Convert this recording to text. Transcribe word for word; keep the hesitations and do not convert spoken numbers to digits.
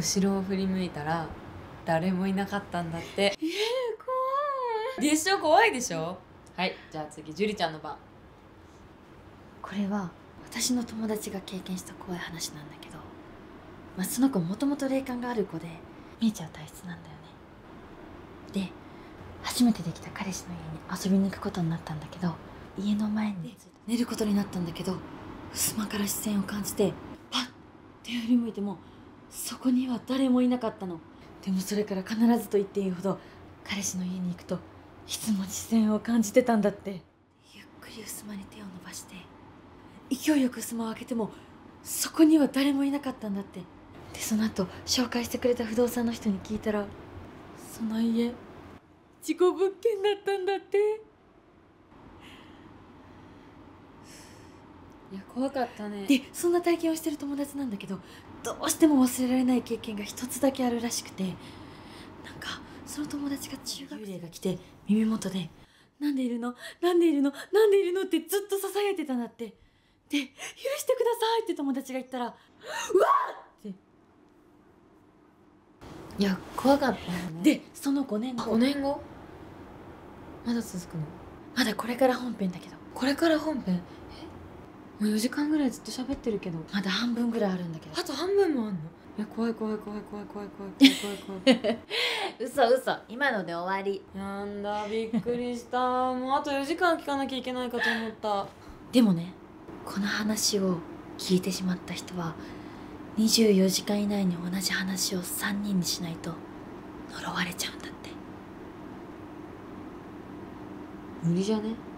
後ろを振り向いたら誰もいなかったんだって。えー、怖いでしょ、怖いでしょ。はい、じゃあ次樹里ちゃんの番。これは私の友達が経験した怖い話なんだけど、まあ、その子もともと霊感がある子で見えちゃう体質なんだよね。で初めてできた彼氏の家に遊びに行くことになったんだけど、家の前に寝ることになったんだけど、襖から視線を感じてパッて振り向いてもそこには誰もいなかったの。でもそれから必ずと言っていいほど彼氏の家に行くといつも視線を感じてたんだって。ゆっくり襖に手を伸ばして勢いよく襖を開けてもそこには誰もいなかったんだって。でその後紹介してくれた不動産の人に聞いたら、その家事故物件だったんだって。いや怖かったね。でそんな体験をしてる友達なんだけど、どうしても忘れられない経験が一つだけあるらしくて、なんかその友達が中学生幽霊が来て耳元で「なんでいるのなんでいるのなんでいるの」ってずっとささやいてたんだって。で「許してください」って友達が言ったら「うわっ!」って。いや怖かったよね。でそのごねんご、ごねんごまだ続くの？まだこれから本編だけど。これから本編？もうよじかんぐらいずっと喋ってるけど、まだ半分ぐらいあるんだけど。あと半分もあんの？いや怖い怖い怖い怖い怖い怖い怖い怖い怖い嘘嘘、今ので終わり。なんだびっくりした。もうあとよじかん聞かなきゃいけないかと思った。でもね、この話を聞いてしまった人はにじゅうよじかん以内に同じ話をさんにんにしないと呪われちゃうんだって。無理じゃね？